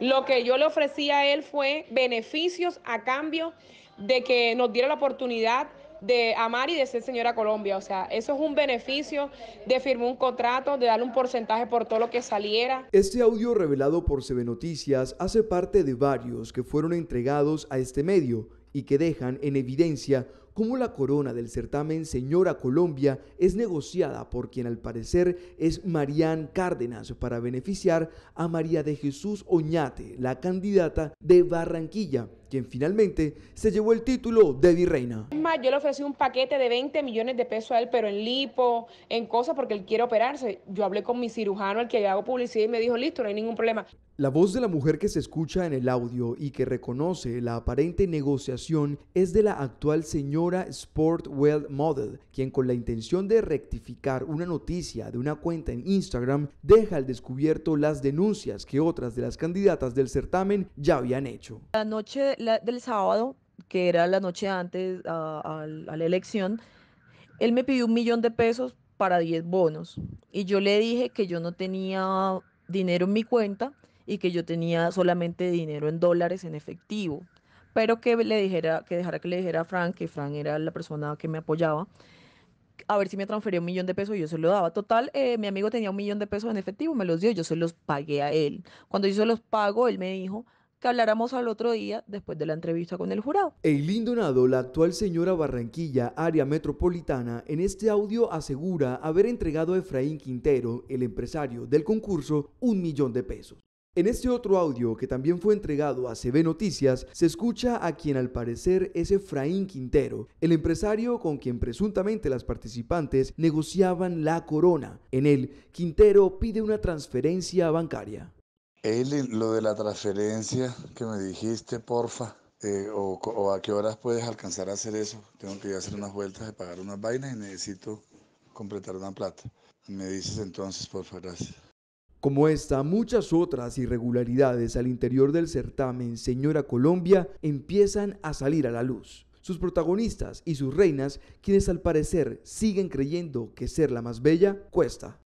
Lo que yo le ofrecí a él fue beneficios a cambio de que nos diera la oportunidad de amar y de ser Señora Colombia. O sea, eso es un beneficio de firmar un contrato, de darle un porcentaje por todo lo que saliera. Este audio revelado por CV Noticias hace parte de varios que fueron entregados a este medio y que dejan en evidencia cómo la corona del certamen Señora Colombia es negociada por quien al parecer es Marianne Cárdenas para beneficiar a María de Jesús Oñate, la candidata de Barranquilla, quien finalmente se llevó el título de virreina. Es más, yo le ofrecí un paquete de 20 millones de pesos a él, pero en lipo, en cosas, porque él quiere operarse. Yo hablé con mi cirujano, al que le hago publicidad, y me dijo, listo, no hay ningún problema. La voz de la mujer que se escucha en el audio y que reconoce la aparente negociación es de la actual señora Sportwell Model, quien con la intención de rectificar una noticia de una cuenta en Instagram, deja al descubierto las denuncias que otras de las candidatas del certamen ya habían hecho. La noche del sábado, que era la noche antes a la elección, él me pidió $1 millón de pesos para 10 bonos y yo le dije que yo no tenía dinero en mi cuenta y que yo tenía solamente dinero en dólares en efectivo, pero que dejara que le dijera a Frank, que Frank era la persona que me apoyaba, a ver si me transfería $1 millón de pesos y yo se lo daba. Total, mi amigo tenía $1 millón de pesos en efectivo, me los dio, yo se los pagué a él. Cuando yo se los pago, él me dijo que habláramos al otro día después de la entrevista con el jurado. Eilín Donado, la actual señora Barranquilla, área metropolitana, en este audio asegura haber entregado a Efraín Quintero, el empresario del concurso, $1 millón de pesos. En este otro audio, que también fue entregado a CV Noticias, se escucha a quien al parecer es Efraín Quintero, el empresario con quien presuntamente las participantes negociaban la corona. En él, Quintero pide una transferencia bancaria. Eilín, lo de la transferencia que me dijiste, porfa, o a qué horas puedes alcanzar a hacer eso. Tengo que ir a hacer unas vueltas de pagar unas vainas y necesito completar una plata. Me dices entonces, porfa, gracias. Como esta, muchas otras irregularidades al interior del certamen Señora Colombia empiezan a salir a la luz. Sus protagonistas y sus reinas, quienes al parecer siguen creyendo que ser la más bella cuesta.